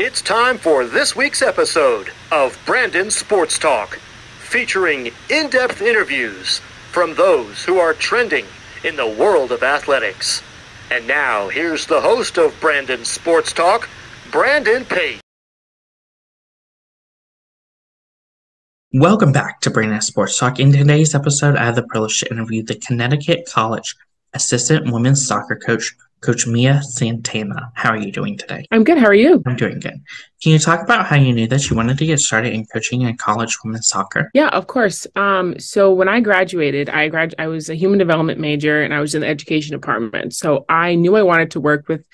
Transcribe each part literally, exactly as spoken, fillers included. It's time for this week's episode of Brandon's Sports Talk, featuring in-depth interviews from those who are trending in the world of athletics. And now, here's the host of Brandon's Sports Talk, Brandon Page. Welcome back to Brandon's Sports Talk. In today's episode, I have the privilege to interview the Connecticut College assistant women's soccer coach, Coach Mia Santana. How are you doing today? I'm good. How are you? I'm doing good. Can you talk about how you knew that you wanted to get started in coaching in college women's soccer? Yeah, of course. Um, so when I graduated, I grad I was a human development major and I was in the education department. So I knew I wanted to work with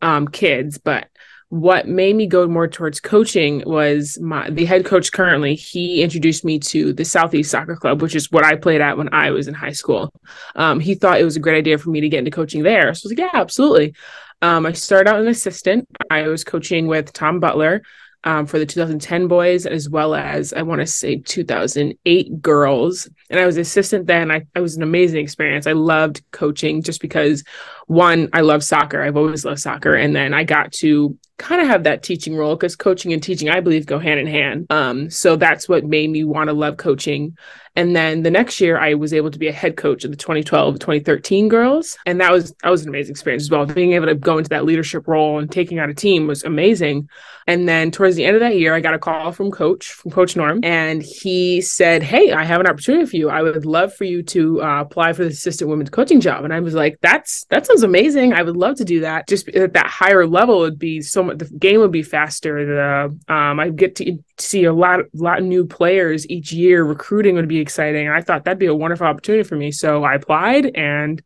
um, kids, but what made me go more towards coaching was my the head coach currently, he introduced me to the Southeast Soccer Club, which is what I played at when I was in high school. Um, he thought it was a great idea for me to get into coaching there. So I was like, yeah, absolutely. Um, I started out an assistant. I was coaching with Tom Butler um, for the two thousand ten boys, as well as I want to say two thousand eight girls. And I was assistant then. I, it was an amazing experience. I loved coaching just because, one, I love soccer. I've always loved soccer. And then I got to kind of have that teaching role because coaching and teaching, I believe, go hand in hand. Um, so that's what made me want to love coaching. And then the next year I was able to be a head coach of the twenty twelve, twenty thirteen girls. And that was, that was an amazing experience as well. Being able to go into that leadership role and taking out a team was amazing. And then towards the end of that year, I got a call from coach, from Coach Norm. And he said, hey, I have an opportunity for you. I would love for you to uh, apply for the assistant women's coaching job. And I was like, that's, that sounds amazing. I would love to do that. Just at that higher level would be so much, the game would be faster. The, um, I get to see a lot, lot of new players each year. Recruiting would be exciting. And I thought that'd be a wonderful opportunity for me. So I applied and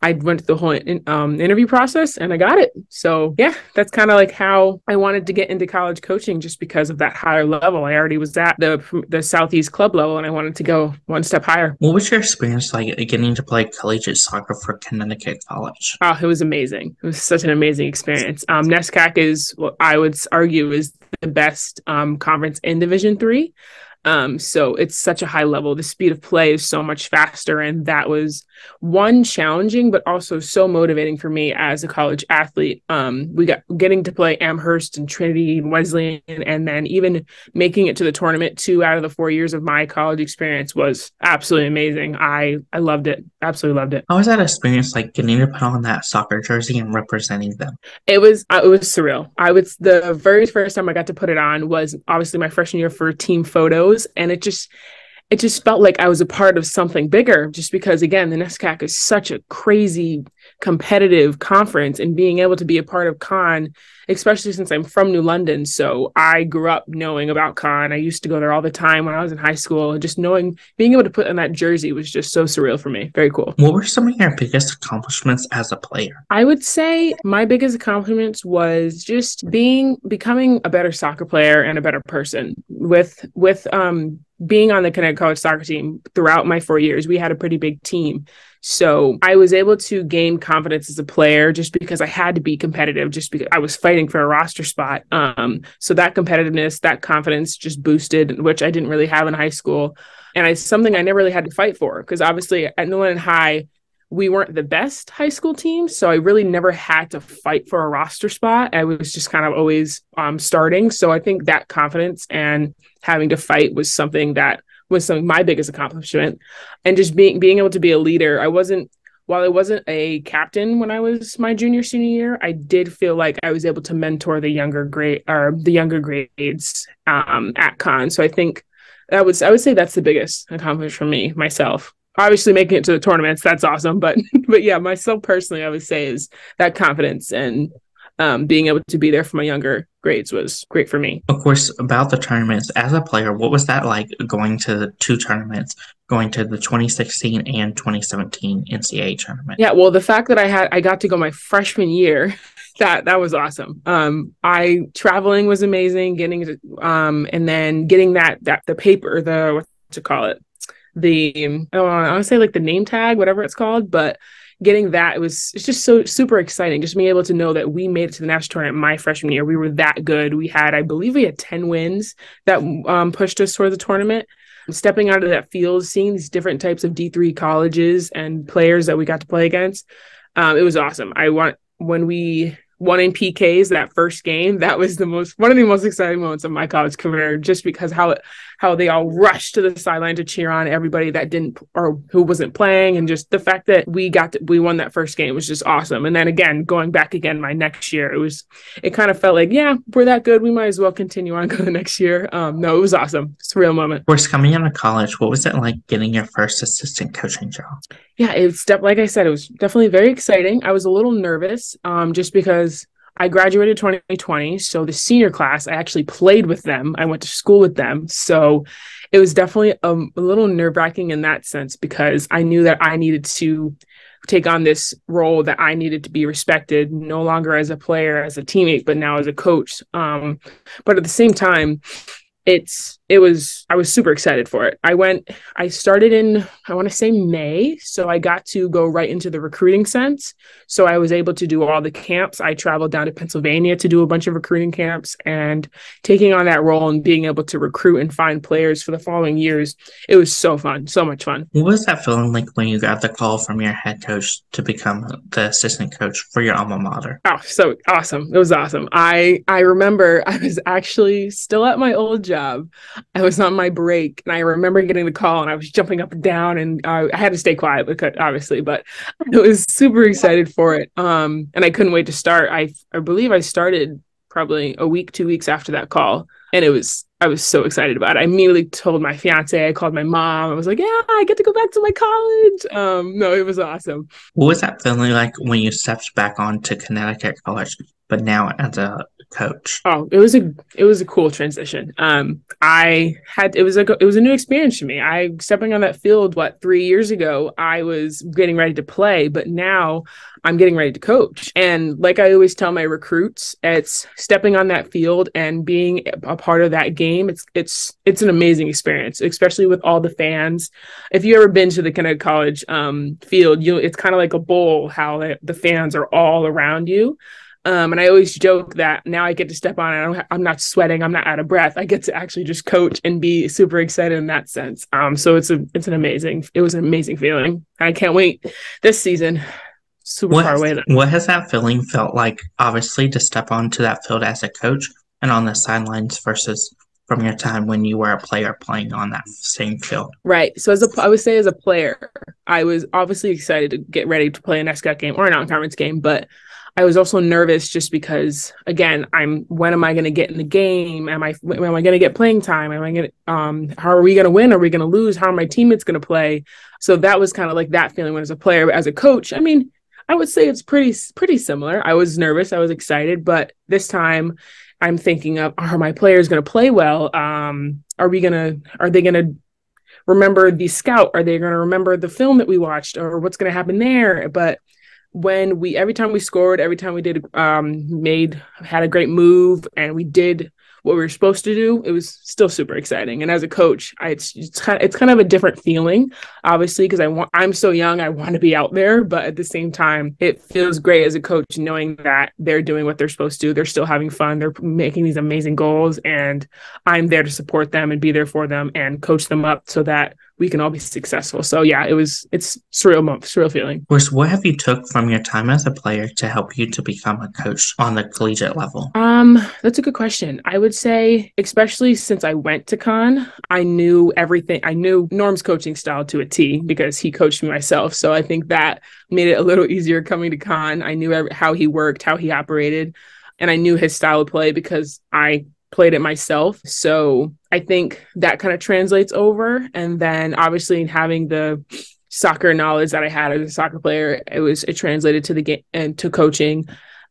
I went through the whole in, um, interview process and I got it. So yeah, that's kind of like how I wanted to get into college coaching, just because of that higher level. I already was at the, the Southeast club level and I wanted to go one step higher. What was your experience like getting to play collegiate soccer for Connecticut College? Oh, it was amazing. It was such an amazing experience. Um, NESCAC is what I would argue is the best um, conference in Division three. Um, so it's such a high level. The speed of play is so much faster. And that was one challenging, but also so motivating for me as a college athlete. Um, we got getting to play Amherst and Trinity and Wesleyan, and then even making it to the tournament two out of the four years of my college experience was absolutely amazing. I, I loved it. Absolutely loved it. How was that experience like getting to put on that soccer jersey and representing them? It was, uh, it was surreal. I was the very first time I got to put it on was obviously my freshman year for team photos. And it just, it just felt like I was a part of something bigger, just because, again, the NESCAC is such a crazy competitive conference, and being able to be a part of Con, especially since I'm from New London. So I grew up knowing about Con. I used to go there all the time when I was in high school, and just knowing, being able to put on that jersey was just so surreal for me. Very cool. What were some of your biggest accomplishments as a player? I would say my biggest accomplishments was just being, becoming a better soccer player and a better person with, with, um, being on the Connecticut College soccer team throughout my four years, we had a pretty big team. So I was able to gain confidence as a player just because I had to be competitive, just because I was fighting for a roster spot. Um, so that competitiveness, that confidence just boosted, which I didn't really have in high school. And it's something I never really had to fight for, because obviously at New London High, we weren't the best high school team, so I really never had to fight for a roster spot. I was just kind of always um, starting. So I think that confidence and having to fight was something that was some of my biggest accomplishment. And just being being able to be a leader. I wasn't, while I wasn't a captain when I was my junior, senior year, I did feel like I was able to mentor the younger grade or the younger grades um, at Con. So I think that was, I would say that's the biggest accomplishment for me, myself. Obviously making it to the tournaments, that's awesome. But, but yeah, myself personally, I would say is that confidence and um, being able to be there for my younger grades was great for me. Of course, about the tournaments as a player, what was that like going to the two tournaments, going to the twenty sixteen and twenty seventeen N C A A tournament? Yeah, well, the fact that I had, I got to go my freshman year, that, that was awesome. Um, I traveling was amazing, getting, um, and then getting that, that, the paper, the, what to call it? the, I want to say like the name tag, whatever it's called, but getting that, it was, it's just so super exciting. Just being able to know that we made it to the national tournament my freshman year. We were that good. We had, I believe we had ten wins that um, pushed us toward the tournament. Stepping out of that field, seeing these different types of D three colleges and players that we got to play against. Um, it was awesome. I want, when we won in P Ks that first game. That was the most one of the most exciting moments of my college career, just because how it, how they all rushed to the sideline to cheer on everybody that didn't or who wasn't playing, and just the fact that we got to, we won that first game was just awesome. And then again, going back again my next year, it was it kind of felt like, yeah, we're that good, we might as well continue on to the next year. Um, no, it was awesome. It's a real moment. Of course, coming out of college, what was it like getting your first assistant coaching job? Yeah, it's de- like I said, it was definitely very exciting. I was a little nervous, um, just because I graduated twenty twenty, so the senior class, I actually played with them. I went to school with them. So it was definitely a, a little nerve-wracking in that sense, because I knew that I needed to take on this role, that I needed to be respected, no longer as a player, as a teammate, but now as a coach. Um, but at the same time, it's it was I was super excited for it. I went I started in I want to say May, so I got to go right into the recruiting sense. So I was able to do all the camps. I traveled down to Pennsylvania to do a bunch of recruiting camps, and taking on that role and being able to recruit and find players for the following years, it was so fun, so much fun. What was that feeling like when you got the call from your head coach to become the assistant coach for your alma mater? Oh, so awesome. It was awesome. I I remember I was actually still at my old job. I was on my break, and I remember getting the call, and I was jumping up and down, and uh, I had to stay quiet, because obviously, but I was super excited for it. Um, and I couldn't wait to start. I, I believe I started probably a week, two weeks after that call. And it was, I was so excited about it. I immediately told my fiance, I called my mom. I was like, yeah, I get to go back to my college. Um, no, it was awesome. What was that feeling like when you stepped back onto Connecticut College, but now as a coach? Oh, it was a it was a cool transition. Um, I had it was a it was a new experience for me. I stepping on that field what three years ago. I was getting ready to play, but now I'm getting ready to coach. And like I always tell my recruits, it's stepping on that field and being a part of that game. It's it's it's an amazing experience, especially with all the fans. If you ever been to the Connecticut College um, field, you it's kind of like a bowl. How the fans are all around you. Um, and I always joke that now I get to step on it. I don't ha- I'm not sweating. I'm not out of breath. I get to actually just coach and be super excited in that sense. Um, so it's a, it's an amazing, it was an amazing feeling. I can't wait this season. Super what, far away. Then. What has that feeling felt like, obviously, to step onto that field as a coach and on the sidelines versus from your time when you were a player playing on that same field? Right. So as a, I would say as a player, I was obviously excited to get ready to play a NESCAC game or a non-conference game, but I was also nervous just because, again, I'm, when am I going to get in the game? Am I, when am I going to get playing time? Am I going to, um, how are we going to win? Are we going to lose? How are my teammates going to play? So that was kind of like that feeling when as a player. But as a coach, I mean, I would say it's pretty, pretty similar. I was nervous. I was excited, but this time I'm thinking of, are my players going to play well? Um, are we going to, are they going to remember the scout? Are they going to remember the film that we watched, or what's going to happen there? But when we, every time we scored, every time we did, um, made, had a great move, and we did what we were supposed to do, it was still super exciting. And as a coach, I, it's, it's kind of, it's kind of a different feeling, obviously, because I want, I'm so young, I want to be out there, but at the same time, it feels great as a coach knowing that they're doing what they're supposed to do. They're still having fun. They're making these amazing goals, and I'm there to support them and be there for them and coach them up so that we can all be successful. So yeah, it was, it's surreal month, surreal feeling. Of course, what have you took from your time as a player to help you to become a coach on the collegiate level? Um, that's a good question. I would say, especially since I went to Con, I knew everything. I knew Norm's coaching style to a T because he coached me myself. So I think that made it a little easier coming to Con. I knew every, how he worked, how he operated, and I knew his style of play because I played it myself. So I think that kind of translates over. And then obviously having the soccer knowledge that I had as a soccer player, it was, it translated to the game and to coaching.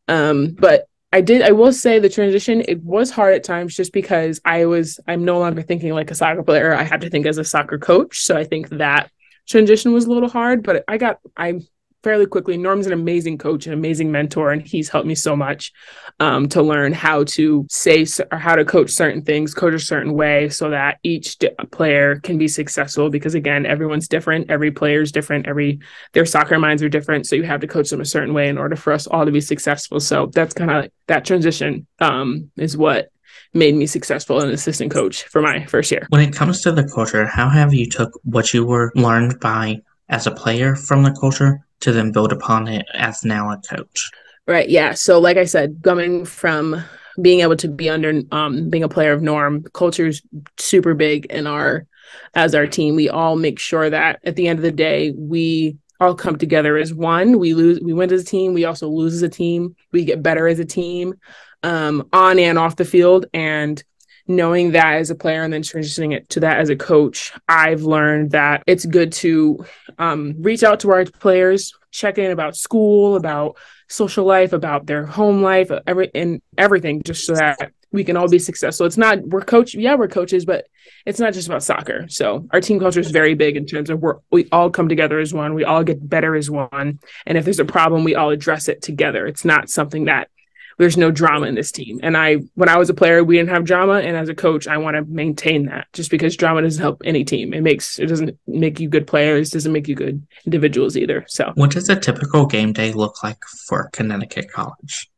Um, but I did, I will say the transition, it was hard at times just because I was, I'm no longer thinking like a soccer player. I had to think as a soccer coach. So I think that transition was a little hard, but I got, I fairly quickly, Norm's an amazing coach, an amazing mentor, and he's helped me so much um, to learn how to say or how to coach certain things, coach a certain way so that each di- player can be successful because, again, everyone's different. Every player's different. Every their soccer minds are different. So you have to coach them a certain way in order for us all to be successful. So that's kind of like that transition um, is what made me successful as an assistant coach for my first year. When it comes to the culture, how have you took what you were learned by as a player from the culture to then build upon it as now a coach? Right. Yeah. So like I said, coming from being able to be under um, being a player of Norm, culture is super big in our, as our team. We all make sure that at the end of the day, we all come together as one. We lose, we win as a team. We also lose as a team. We get better as a team, um, on and off the field. And knowing that as a player and then transitioning it to that as a coach, I've learned that it's good to um, reach out to our players, check in about school, about social life, about their home life, every and everything, just so that we can all be successful. It's not, we're coach, yeah, we're coaches, but it's not just about soccer. So our team culture is very big in terms of we're, we all come together as one. We all get better as one. And if there's a problem, we all address it together. It's not something that there's no drama in this team. And I, when I was a player, we didn't have drama. And as a coach, I want to maintain that, just because drama doesn't help any team. It makes, it doesn't make you good players, doesn't make you good individuals either. So what does a typical game day look like for Connecticut College?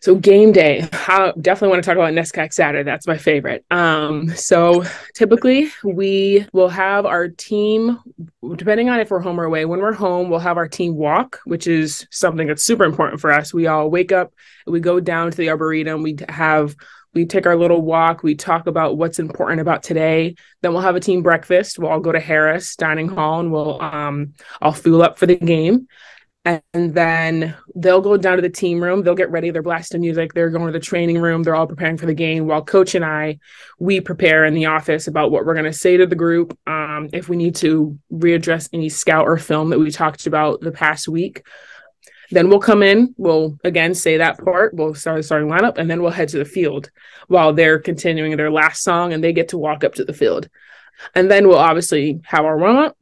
So game day, I definitely want to talk about NESCAC Saturday. That's my favorite. Um, so typically we will have our team, depending on if we're home or away, when we're home, we'll have our team walk, which is something that's super important for us. We all wake up, we go down to the Arboretum, we have, we take our little walk, we talk about what's important about today. Then we'll have a team breakfast. We'll all go to Harris Dining Hall and we'll um, I'll fuel up for the game. And then they'll go down to the team room. They'll get ready. They're blasting music. They're going to the training room. They're all preparing for the game, while Coach and I, we prepare in the office about what we're going to say to the group. Um, if we need to readdress any scout or film that we talked about the past week, then we'll come in. We'll, again, say that part. We'll start the starting lineup, and then we'll head to the field while they're continuing their last song, and they get to walk up to the field. And then we'll obviously have our warm-up.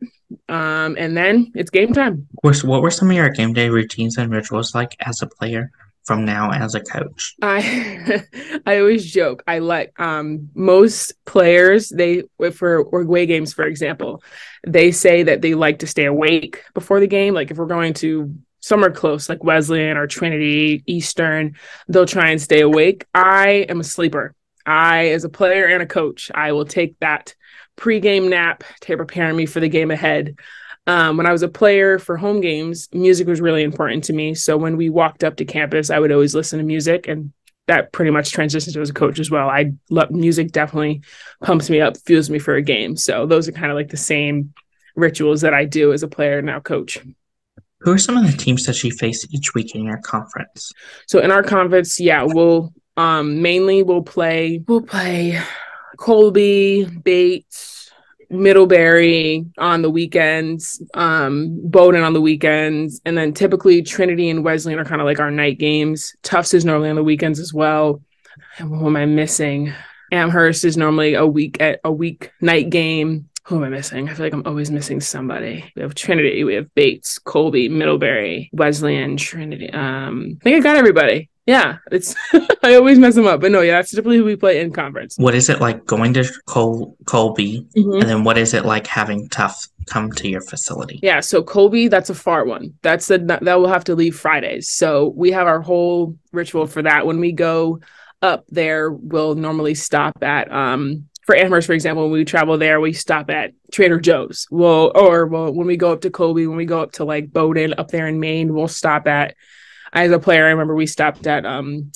Um, and then it's game time. What were some of your game day routines and rituals like as a player from now as a coach? I I always joke. I like um, most players, they for away games, for example, they say that they like to stay awake before the game. Like if we're going to somewhere close, like Wesleyan or Trinity, Eastern, they'll try and stay awake. I am a sleeper. I, as a player and a coach, I will take that pre-game nap to prepare me for the game ahead. Um, when I was a player for home games, music was really important to me. So when we walked up to campus, I would always listen to music, and that pretty much transitioned to as a coach as well. I love music, definitely pumps me up, fuels me for a game. So those are kind of like the same rituals that I do as a player and now coach. Who are some of the teams that you face each week in your conference? So in our conference, yeah, we'll um, mainly we'll play, we'll play Colby, Bates, Middlebury on the weekends, um, Bowdoin on the weekends, and then typically Trinity and Wesleyan are kind of like our night games. Tufts is normally on the weekends as well. And what am I missing? Amherst is normally a week at a week night game. Who am I missing? I feel like I'm always missing somebody. We have Trinity, we have Bates, Colby, Middlebury, Wesleyan, Trinity. Um, I think I got everybody. Yeah, it's I always mess them up, but no, yeah, that's typically who we play in conference. What is it like going to Col- Colby, mm-hmm. and then what is it like having Tufts come to your facility? Yeah, so Colby, that's a far one. That's the that we'll have to leave Fridays. So we have our whole ritual for that. When we go up there, we'll normally stop at um for Amherst, for example, when we travel there, we stop at Trader Joe's. We'll or well when we go up to Colby, when we go up to like Bowdoin up there in Maine, we'll stop at. As a player, I remember we stopped at um,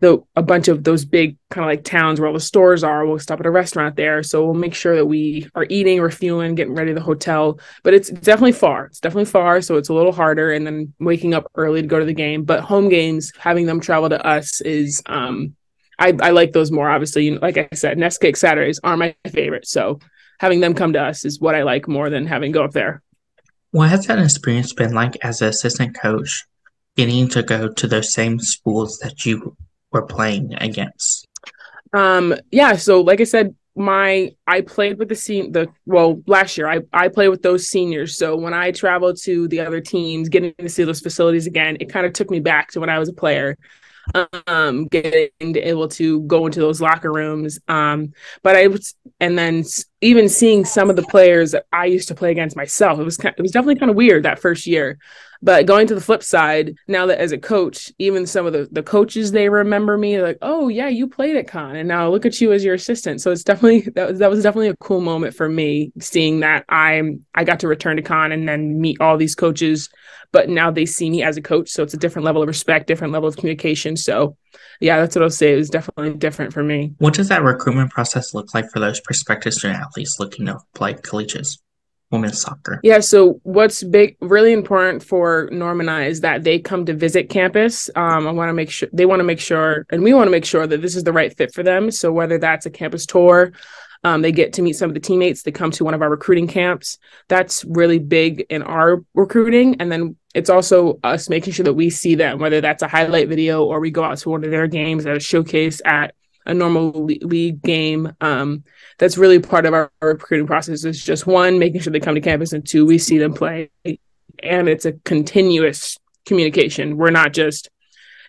the a bunch of those big kind of like towns where all the stores are. We'll stop at a restaurant there. So we'll make sure that we are eating, we're fueling, getting ready to the hotel. But it's definitely far. It's definitely far. So it's a little harder. And then waking up early to go to the game. But home games, having them travel to us is um, I, I like those more, obviously. You know, like I said, NESCAC Saturdays are my favorite. So having them come to us is what I like more than having go up there. What has that experience been like as an assistant coach? Getting to go to those same schools that you were playing against? Um, yeah, so like I said, my I played with the scene, the well, last year, I, I played with those seniors. So when I traveled to the other teams, getting to see those facilities again, it kind of took me back to when I was a player, um, getting able to go into those locker rooms. Um, but I was, and then even seeing some of the players that I used to play against myself, it was, kind, it was definitely kind of weird that first year. But going to the flip side, now that as a coach, even some of the, the coaches, they remember me. They're like, oh yeah, you played at Con, and now look at you as your assistant. So it's definitely, that was, that was definitely a cool moment for me, seeing that I'm, I got to return to Con and then meet all these coaches, but now they see me as a coach. So it's a different level of respect, different level of communication. So yeah, that's what I'll say. It was definitely different for me. What does that recruitment process look like for those prospective student athletes looking to play collegiate women's soccer? Yeah, so what's big, really important for Norm and I is that they come to visit campus. Um, I want to make sure they want to make sure, and we want to make sure that this is the right fit for them. So whether that's a campus tour, um, they get to meet some of the teammates. They come to one of our recruiting camps. That's really big in our recruiting, and then it's also us making sure that we see them, whether that's a highlight video or we go out to one of their games at a showcase at a normal league game. Um, that's really part of our, our recruiting process is just one, making sure they come to campus, and two, we see them play. And it's a continuous communication. We're not just,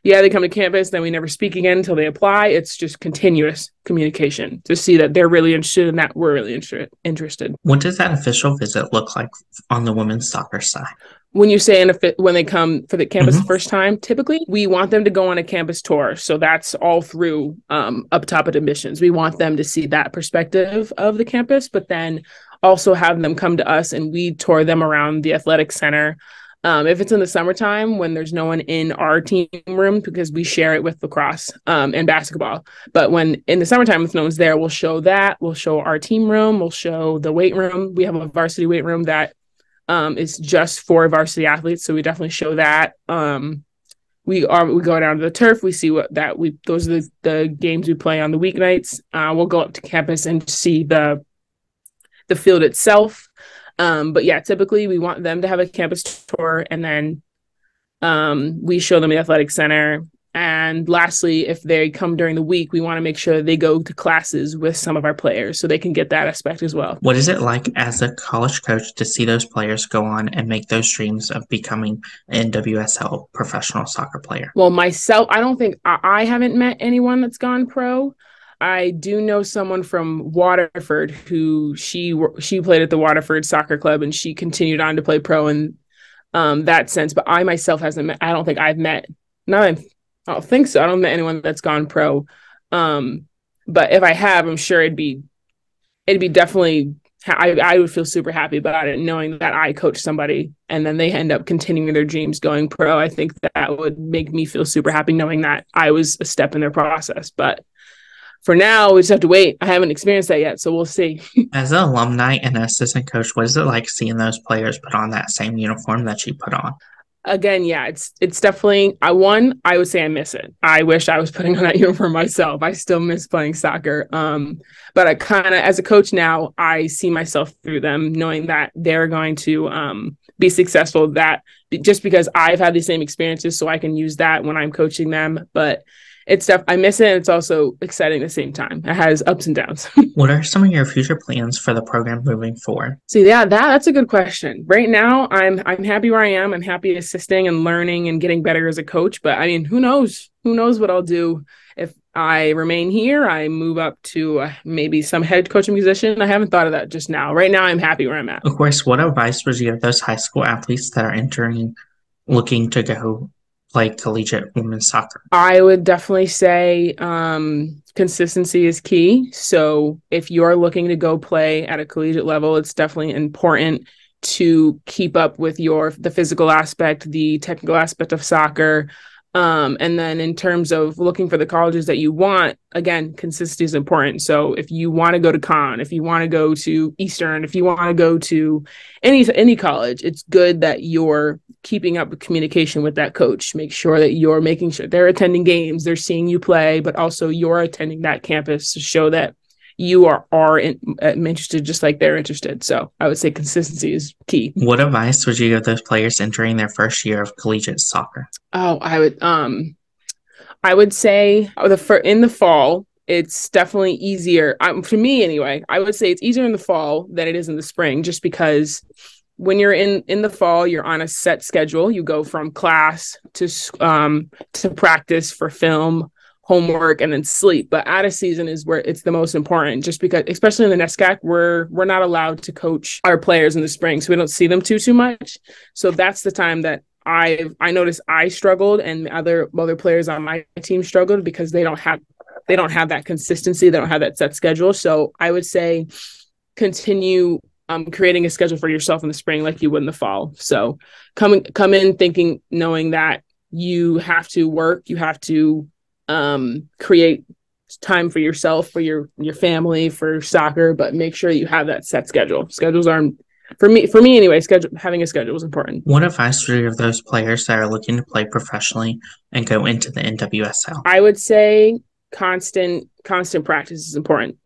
yeah, they come to campus, then we never speak again until they apply. It's just continuous communication to see that they're really interested and that we're really inter- interested. What does that official visit look like on the women's soccer side? When you say in a fit, when they come for the campus mm-hmm. the first time, typically we want them to go on a campus tour. So that's all through um, up top at admissions. We want them to see that perspective of the campus, but then also have them come to us and we tour them around the athletic center. Um, if it's in the summertime when there's no one in our team room, because we share it with lacrosse um, and basketball. But when in the summertime, if no one's there, we'll show that. We'll show our team room. We'll show the weight room. We have a varsity weight room that Um, it's just for varsity athletes, so we definitely show that. Um, we are we go down to the turf. We see what that we those are the, the games we play on the weeknights. Uh, we'll go up to campus and see the the field itself. Um, but yeah, typically we want them to have a campus tour, and then um, we show them the athletic center. And lastly, if they come during the week, we want to make sure they go to classes with some of our players so they can get that aspect as well. What is it like as a college coach to see those players go on and make those dreams of becoming an N W S L professional soccer player? Well, myself, I don't think I, I haven't met anyone that's gone pro. I do know someone from Waterford who she she played at the Waterford Soccer Club, and she continued on to play pro in um, that sense. But I myself hasn't met, I don't think I've met, not I'm I don't think so. I don't know anyone that's gone pro. Um, but if I have, I'm sure it'd be, it'd be definitely, I, I would feel super happy about it, knowing that I coached somebody and then they end up continuing their dreams going pro. I think that would make me feel super happy knowing that I was a step in their process. But for now, we just have to wait. I haven't experienced that yet, so we'll see. As an alumni and an assistant coach, what is it like seeing those players put on that same uniform that you put on? Again, yeah, it's it's definitely, I won, I would say I miss it. I wish I was putting on that uniform myself. I still miss playing soccer. Um, but I kind of, as a coach now, I see myself through them, knowing that they're going to um, be successful, that just because I've had the same experiences, so I can use that when I'm coaching them. But it's stuff I miss it, and it's also exciting at the same time. It has ups and downs. What are some of your future plans for the program moving forward? So yeah, that that's a good question. Right now, I'm I'm happy where I am. I'm happy assisting and learning and getting better as a coach. But I mean, who knows? Who knows what I'll do if I remain here? I move up to uh, maybe some head coaching position. I haven't thought of that just now. Right now, I'm happy where I'm at. Of course, what advice would you give those high school athletes that are entering, looking to go play collegiate women's soccer? I would definitely say um, consistency is key. So if you're looking to go play at a collegiate level, it's definitely important to keep up with your the physical aspect, the technical aspect of soccer. Um, and then in terms of looking for the colleges that you want, again, consistency is important. So if you want to go to Con, if you want to go to Eastern, if you want to go to any any college, it's good that you're keeping up with communication with that coach. Make sure that you're making sure they're attending games, they're seeing you play, but also you're attending that campus to show that you are, are in, uh, interested just like they're interested. So I would say consistency is key. What advice would you give those players entering their first year of collegiate soccer? Oh, I would um, I would say the for, in the fall, it's definitely easier. Um, for me anyway, I would say it's easier in the fall than it is in the spring, just because when you're in, in the fall, you're on a set schedule. You go from class to um, to practice for film, homework, and then sleep. But out of season is where it's the most important, just because, especially in the NESCAC, we're we're not allowed to coach our players in the spring, so we don't see them too too much. So that's the time that I I noticed I struggled, and the other other players on my team struggled because they don't have they don't have that consistency. They don't have that set schedule. So I would say continue um, creating a schedule for yourself in the spring like you would in the fall. So come come in thinking, knowing that you have to work, you have to um, create time for yourself, for your your family, for soccer, but make sure you have that set schedule. Schedules aren't. For me, for me anyway, schedule, having a schedule is important. What advice would you give those players that are looking to play professionally and go into the N W S L? I would say constant, constant practice is important.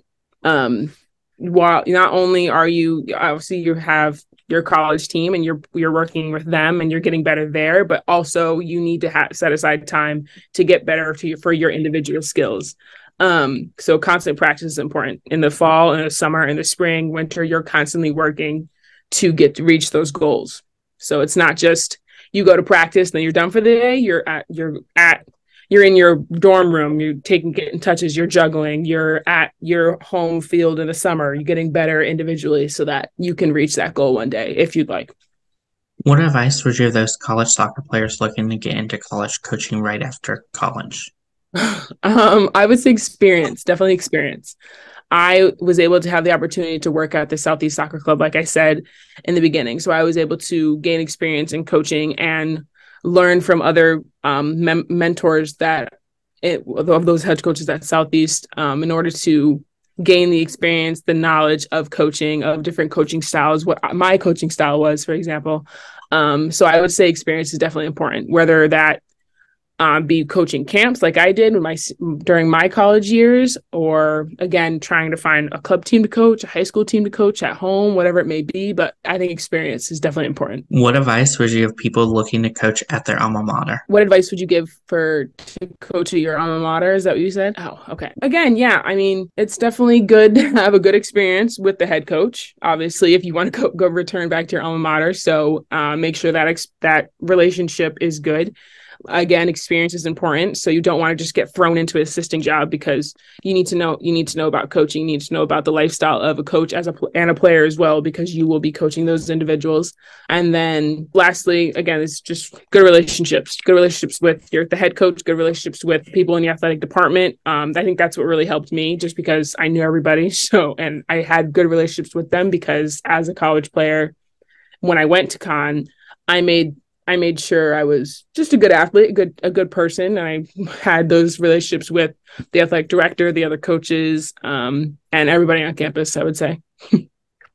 Um, while not only are you obviously you have your college team and you're you're working with them and you're getting better there, but also you need to have set aside time to get better to your, for your individual skills. Um, so constant practice is important in the fall, in the summer, in the spring, winter. You're constantly working to get to reach those goals. So it's not just you go to practice, then you're done for the day. You're at, you're at, you're in your dorm room, you're taking, getting touches, you're juggling, you're at your home field in the summer, you're getting better individually so that you can reach that goal one day if you'd like. What advice would you give those college soccer players looking to get into college coaching right after college? um, I would say experience, definitely experience. I was able to have the opportunity to work at the Southeast Soccer Club, like I said in the beginning. So I was able to gain experience in coaching and learn from other um, mem- mentors that it, of those head coaches at Southeast um, in order to gain the experience, the knowledge of coaching, of different coaching styles, what my coaching style was, for example. Um, so I would say experience is definitely important, whether that Um, be coaching camps like I did my, during my college years, or again, trying to find a club team to coach, a high school team to coach at home, whatever it may be. But I think experience is definitely important. What advice would you give people looking to coach at their alma mater? What advice would you give for to coach at your alma mater? Is that what you said? Oh, okay. Again, yeah. I mean, it's definitely good to have a good experience with the head coach, obviously, if you want to go, go return back to your alma mater. So uh, make sure that ex- that relationship is good. Again, experience is important. So you don't want to just get thrown into an assisting job, because you need to know, you need to know about coaching. You need to know about the lifestyle of a coach as a and a player as well, because you will be coaching those individuals. And then lastly, again, it's just good relationships, good relationships with your, the head coach, good relationships with people in the athletic department. Um, I think that's what really helped me, just because I knew everybody. So, and I had good relationships with them, because as a college player, when I went to Con, I made I made sure I was just a good athlete, a good, a good person. And I had those relationships with the athletic director, the other coaches, um, and everybody on campus, I would say.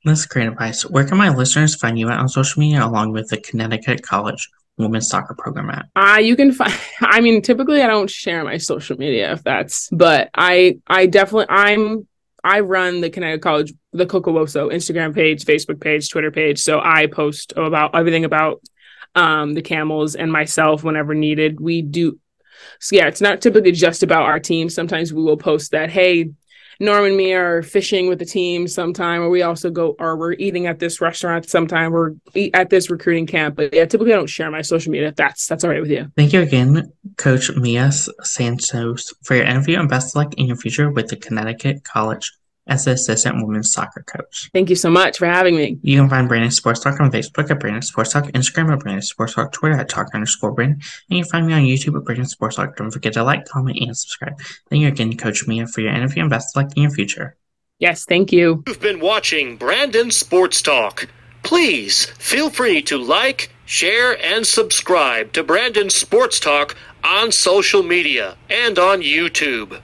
That's great advice. Where can my listeners find you at on social media, along with the Connecticut College women's soccer program at? Uh, you can find, I mean, typically I don't share my social media if that's, but I, I definitely, I'm, I run the Connecticut College, the Cocowoso Instagram page, Facebook page, Twitter page. So I post about everything about Um, the Camels and myself whenever needed. We do. So yeah, it's not typically just about our team. Sometimes we will post that, hey, Norm and me are fishing with the team sometime, or we also go, or we're eating at this restaurant sometime, or eat at this recruiting camp. But yeah, typically I don't share my social media. If that's, that's all right with you. Thank you again, Coach Mia Santana, for your interview, and best of luck in your future with the Connecticut College as the assistant women's soccer coach. Thank you so much for having me. You can find Brandon's Sports Talk on Facebook at Brandon's Sports Talk, Instagram at Brandon's Sports Talk, Twitter at Talk underscore Brandon, and you can find me on YouTube at Brandon's Sports Talk. Don't forget to like, comment, and subscribe. Thank you again, Coach Mia, for your interview, and best of luck in your future. Yes, thank you. You've been watching Brandon's Sports Talk. Please feel free to like, share, and subscribe to Brandon's Sports Talk on social media and on YouTube.